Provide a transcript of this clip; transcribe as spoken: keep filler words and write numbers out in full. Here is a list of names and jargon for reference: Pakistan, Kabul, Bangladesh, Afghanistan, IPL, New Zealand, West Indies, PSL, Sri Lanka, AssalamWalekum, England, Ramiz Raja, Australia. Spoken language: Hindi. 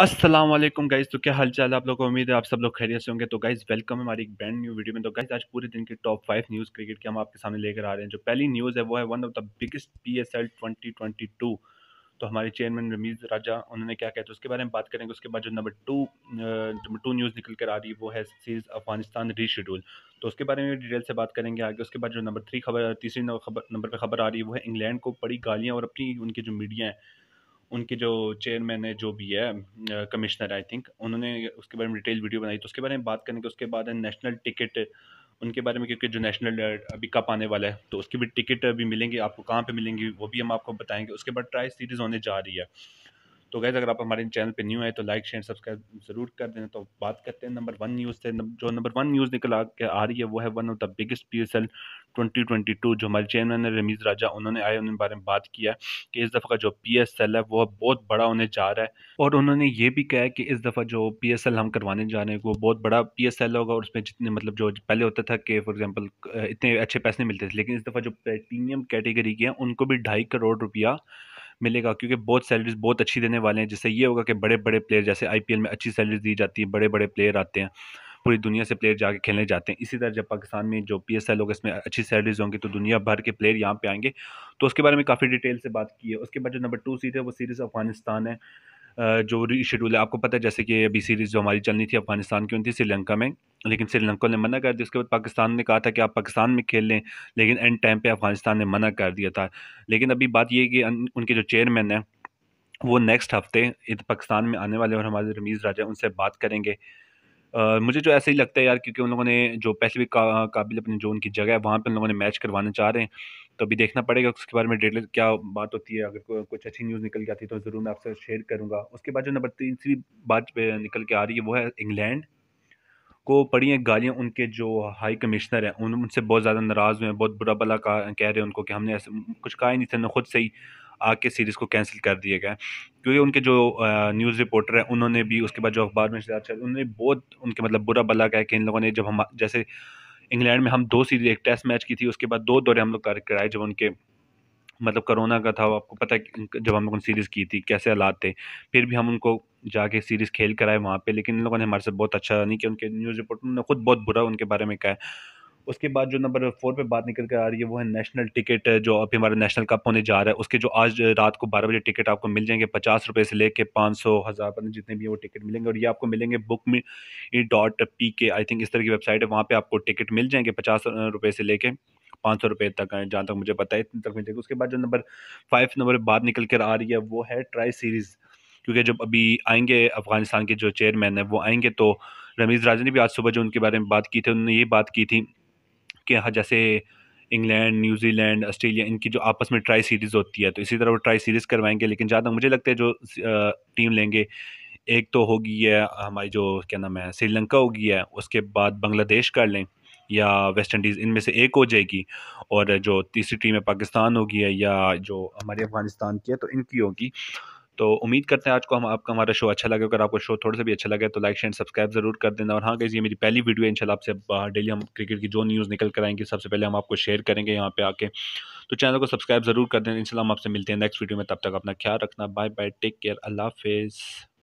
अस्सलाम वालेकुम गाइज, तो क्या हाल चाल है आप लोगों को। उम्मीद है आप सब लोग खैरियत से होंगे। तो गाइज वेलकम हमारी एक ब्रांड न्यू वीडियो में। तो गाइज आज पूरे दिन की टॉप फाइव न्यूज़ क्रिकेट की हम आपके सामने लेकर आ रहे हैं। जो पहली न्यूज़ है वो है one of the biggest PSL twenty twenty two. तो हमारे चेयरमैन रमीज़ राजा, उन्होंने क्या कहा तो उसके बारे में बात करेंगे। उसके बाद जो number two number two news निकल कर आ रही है वो है सीरीज़ अफगानिस्तान रीशेड्यूल, तो उसके बारे में डिटेल से बात करेंगे आगे। उसके बाद जो नंबर थ्री खबर तीसरी नंबर पर खबर आ रही है वो है इंग्लैंड को पड़ी गालियाँ और अपनी उनकी जो मीडिया है उनके जो चेयरमैन है जो भी है कमिश्नर आई थिंक, उन्होंने उसके बारे में डिटेल वीडियो बनाई, तो उसके बारे में बात करेंगे। उसके बाद है नेशनल टिकट, उनके बारे में, क्योंकि जो नेशनल अभी कप आने वाला है तो उसकी भी टिकट अभी मिलेंगी आपको, कहाँ पे मिलेंगी वो भी हम आपको बताएंगे। उसके बाद ट्राई सीरीज़ होने जा रही है। तो गाइस अगर आप हमारे चैनल पे न्यू आए तो लाइक शेयर सब्सक्राइब ज़रूर कर देना। तो बात करते हैं नंबर वन न्यूज़ से। जो नंबर वन न्यूज़ निकल आ आ रही है वो है one of the biggest PSL twenty twenty two. जो हमारे चेयरमैन है रमीज़ राजा, उन्होंने आए उन्होंने बारे में बात किया कि इस दफ़ा का जो पीएसएल है वो बहुत बड़ा होने जा रहा है, और उन्होंने ये भी कहा कि इस दफ़ा जो पीएसएल हम करवाने जा रहे हैं वो बहुत बड़ा पीएसएल होगा, और उसमें जितने मतलब जो पहले होता था कि फॉर एग्जाम्पल इतने अच्छे पैसे मिलते थे, लेकिन इस दफ़ा जो प्लेटिनियम कैटेगरी के हैं उनको भी ढाई करोड़ रुपया मिलेगा, क्योंकि बहुत सैलरीज बहुत अच्छी देने वाले हैं। जिससे ये होगा कि बड़े बड़े प्लेयर, जैसे आईपीएल में अच्छी सैलरीज दी जाती है, बड़े बड़े प्लेयर आते हैं, पूरी दुनिया से प्लेयर जाके खेलने जाते हैं। इसी तरह जब पाकिस्तान में जो पीएसएल होगा इसमें अच्छी सैलरीज होंगी तो दुनिया भर के प्लेयर यहाँ पे आएंगे। तो उसके बारे में काफ़ी डिटेल से बात की है। उसके बाद जो नंबर टू सीरीज है वो सीरीज़ अफगानिस्तान है। जो रीशेड्यूल है आपको पता है, जैसे कि अभी सीरीज़ जो हमारी चलनी थी अफगानिस्तान की थी श्रीलंका में, लेकिन श्रीलंका ने मना कर दिया। उसके बाद पाकिस्तान ने कहा था कि आप पाकिस्तान में खेल लें, लेकिन एंड टाइम पे अफगानिस्तान ने मना कर दिया था। लेकिन अभी बात ये है कि उनके जो चेयरमैन हैं वो नेक्स्ट हफ्ते पाकिस्तान में आने वाले, और हमारे रमीज़ राजा उनसे बात करेंगे। Uh, मुझे जो ऐसे ही लगता है यार, क्योंकि उन लोगों ने जो पहले भी का, काबिल अपने जो उनकी जगह है वहाँ पे उन लोगों ने मैच करवाना चाह रहे हैं, तो अभी देखना पड़ेगा उसके बारे में डिटेल क्या बात होती है। अगर को, कुछ अच्छी न्यूज़ निकल के आती है तो ज़रूर मैं आपसे शेयर करूँगा। उसके बाद जो नंबर तीसरी बात निकल के आ रही है वो है इंग्लैंड को पड़ी हैं गालियाँ। उनके जो हाई कमिश्नर हैं उन उनसे बहुत ज़्यादा नाराज़ हुए हैं, बहुत बुरा भला कह रहे हैं उनको कि हमने ऐसे कुछ कहा ही नहीं था, उन्होंने खुद से ही आके सीरीज़ को कैंसिल कर दिया गया, क्योंकि उनके जो न्यूज़ रिपोर्टर हैं उन्होंने भी, उसके बाद जो अखबार में चला उन्होंने बहुत उनके मतलब बुरा भला कहा कि इन लोगों ने, जब हम जैसे इंग्लैंड में हम दो सीरीज एक टेस्ट मैच की थी, उसके बाद दो दौरे हम लोग कराए, जब उनके मतलब कोरोना का था, आपको पता है जब हम लोगों ने सीरीज़ की थी कैसे हालात थे, फिर भी हम उनको जाके सीरीज़ खेल कराए वहाँ पे, लेकिन इन लोगों ने हमारे से बहुत अच्छा नहीं किया। उनके न्यूज़ रिपोर्टर ने खुद बहुत बुरा उनके बारे में कहा। उसके बाद जो नंबर फोर पे बात निकल कर आ रही है वो है नेशनल टिकट। जो अभी हमारा नेशनल कप होने जा रहा है उसके जो आज रात को बारह बजे टिकट आपको मिल जाएंगे, पचास रुपये से लेके पाँच सौ हज़ार पर जितने भी वो टिकट मिलेंगे, और ये आपको मिलेंगे बुक मी डॉट पी के आई थिंक इस तरह की वेबसाइट है, वहाँ पर आपको टिकट मिल जाएंगे पचास रुपये से लेके पाँच सौ रुपये तक, जहाँ तक मुझे पता है इतने तक मिलेगा। उसके बाद जो नंबर फाइव नंबर बात निकल कर आ रही है वो है ट्राई सीरीज़, क्योंकि जब अभी आएंगे अफगानिस्तान के जो चेयरमैन है वो आएंगे, तो रमीज़ राजा ने भी आज सुबह जो उनके बारे में बात की थी उन्होंने ये बात की थी कि हाँ जैसे इंग्लैंड, न्यूजीलैंड, ऑस्ट्रेलिया, इनकी जो आपस में ट्राई सीरीज़ होती है, तो इसी तरह वो ट्राई सीरीज़ करवाएंगे। लेकिन जहाँ तक मुझे लगता है जो टीम लेंगे, एक तो होगी है हमारी जो क्या नाम है श्रीलंका होगी है, उसके बाद बांग्लादेश कर लें या वेस्ट इंडीज़, इनमें से एक हो जाएगी, और जो तीसरी टीम है पाकिस्तान होगी है या जो हमारे अफगानिस्तान की है तो इनकी होगी। तो उम्मीद करते हैं आज को हम आपका हमारा शो अच्छा लगे। अगर आपको शो थोड़ा सा भी अच्छा लगे तो लाइक शेयर सब्सक्राइब ज़रूर कर देना। और हाँ गाइस ये मेरी पहली वीडियो है, इंशाल्लाह आपसे डेली हम क्रिकेट की जो न्यूज़ निकल कर आएंगी सबसे पहले हम आपको शेयर करेंगे यहाँ पे आके, तो चैनल को सब्सक्राइब ज़रूर कर देना। इंशाल्लाह हम आपसे मिलते हैं नेक्स्ट वीडियो में, तब तक अपना ख्याल रखना, बाय बाय, टेक केयर, अल्लाह हाफिज़।